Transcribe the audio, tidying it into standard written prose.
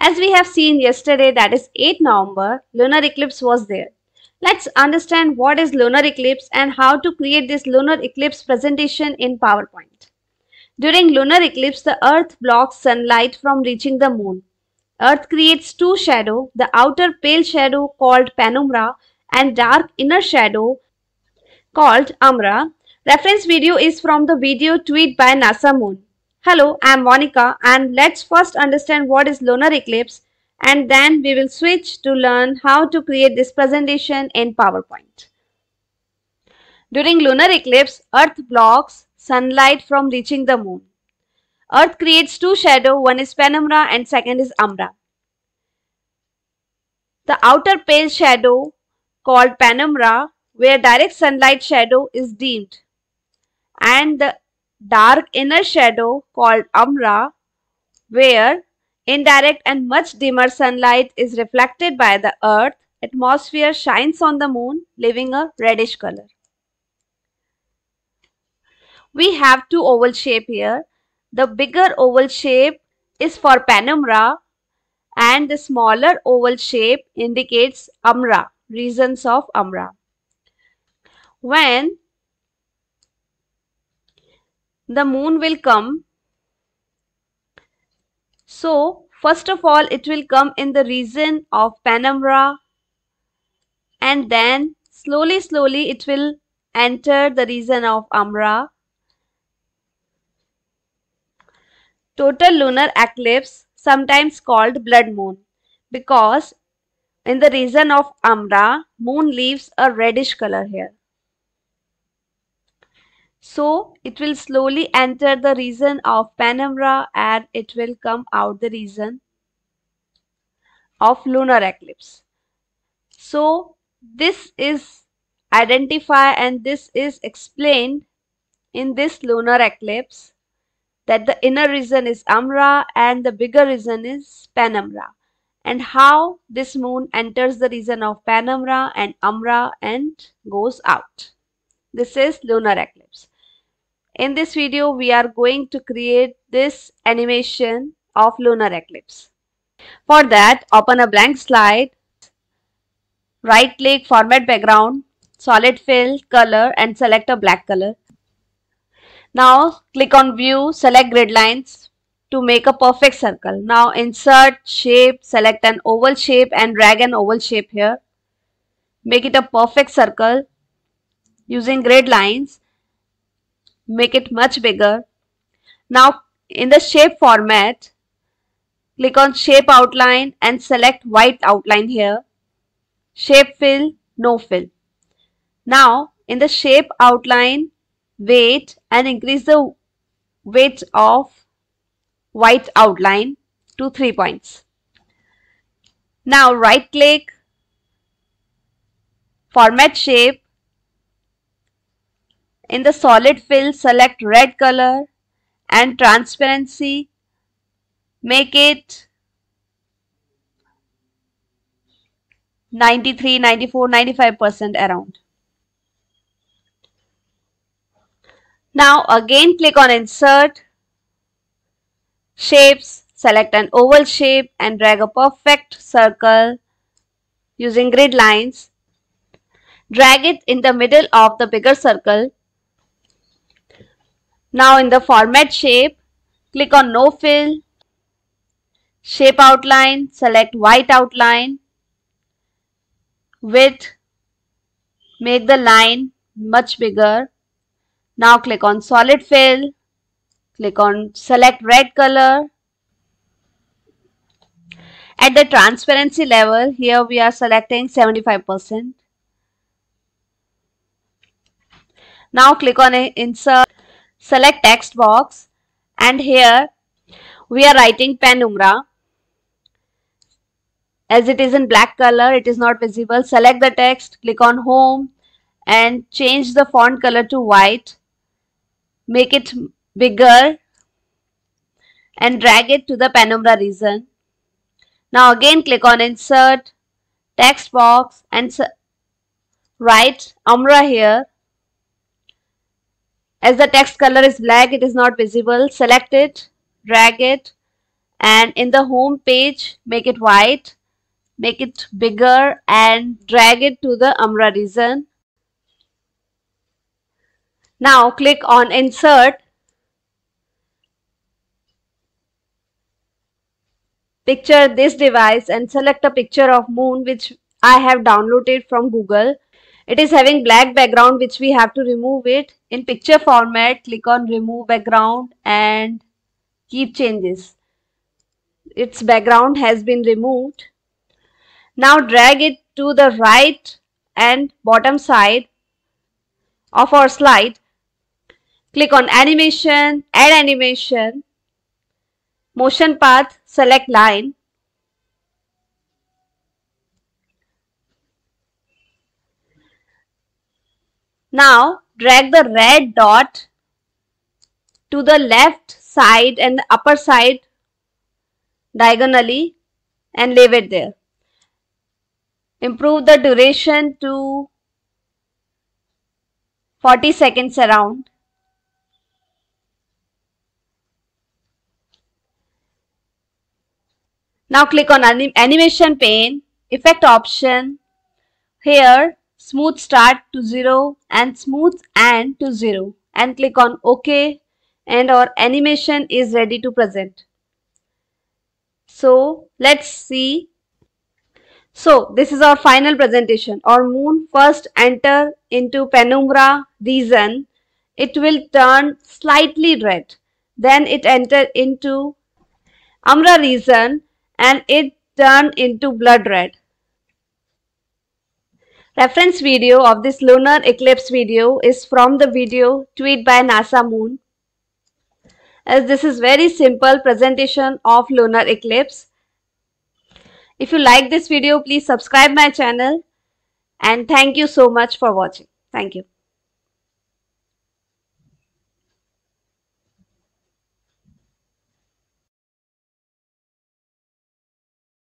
As we have seen yesterday, that is 8 November, lunar eclipse was there. Let's understand what is lunar eclipse and how to create this lunar eclipse presentation in PowerPoint. During lunar eclipse, the Earth blocks sunlight from reaching the Moon. Earth creates two shadows, the outer pale shadow called penumbra and dark inner shadow called umbra. Reference video is from the video tweet by NASA Moon. Hello, I am Monica, and let's first understand what is lunar eclipse, and then we will switch to learn how to create this presentation in PowerPoint. During lunar eclipse, Earth blocks sunlight from reaching the Moon. Earth creates two shadows, one is penumbra and second is umbra. The outer pale shadow called penumbra, where direct sunlight shadow is dimmed, and the dark inner shadow called umbra, where indirect and much dimmer sunlight is reflected by the Earth atmosphere, shines on the Moon, leaving a reddish color. We have two oval shape here. The bigger oval shape is for penumbra and the smaller oval shape indicates umbra, regions of umbra. When the Moon will come, so first of all it will come in the region of penumbra, and then slowly it will enter the region of umbra. Total lunar eclipse, sometimes called blood moon, because in the region of umbra, Moon leaves a reddish color here. So it will slowly enter the region of penumbra and it will come out the region of lunar eclipse. So this is identified and this is explained in this lunar eclipse, that the inner region is umbra and the bigger region is penumbra, and how this Moon enters the region of penumbra and umbra and goes out. This is lunar eclipse. In this video, we are going to create this animation of lunar eclipse. For that, open a blank slide, right click, format background, solid fill, color, and select a black color. Now click on view, select grid lines to make a perfect circle. Now insert shape, select an oval shape and drag an oval shape here. Make it a perfect circle using grid lines. Make it much bigger. Now in the shape format, click on shape outline and select white outline here. Shape fill, no fill. Now in the shape outline weight, and increase the weight of white outline to 3 points. Now right click, format shape. In the solid fill, select red color and transparency. Make it 93, 94, 95% around. Now again click on insert, shapes, select an oval shape and drag a perfect circle using grid lines. Drag it in the middle of the bigger circle. Now in the format shape, click on no fill, shape outline, select white outline, width, make the line much bigger. Now click on solid fill, click on select red color. At the transparency level, here we are selecting 75%. Now click on insert, select text box, and here we are writing penumbra. As it is in black color, it is not visible. Select the text, click on home and change the font color to white. Make it bigger and drag it to the penumbra region. Now again click on insert, text box, and write umbra here. As the text color is black, it is not visible. Select it, drag it, and in the home page make it white, make it bigger and drag it to the Amra region. Now click on Insert, picture this device and select a picture of moon which I have downloaded from Google. It is having black background which we have to remove it. In picture format, click on remove background and keep changes. Its background has been removed. Now drag it to the right and bottom side of our slide. Click on animation, add animation, motion path, select line. Now drag the red dot to the left side and the upper side diagonally and leave it there. Improve the duration to 40 seconds around. Now click on animation pane, effect option. Here smooth start to 0 and smooth end to 0 and click on OK and our animation is ready to present. So let's see. So this is our final presentation. Our moon first enter into penumbra region. It will turn slightly red. Then it enter into Amra region and it turned into blood red. Reference video of this lunar eclipse video is from the video tweet by NASA Moon. As this is very simple presentation of lunar eclipse. If you like this video, please subscribe my channel and thank you so much for watching. Thank you.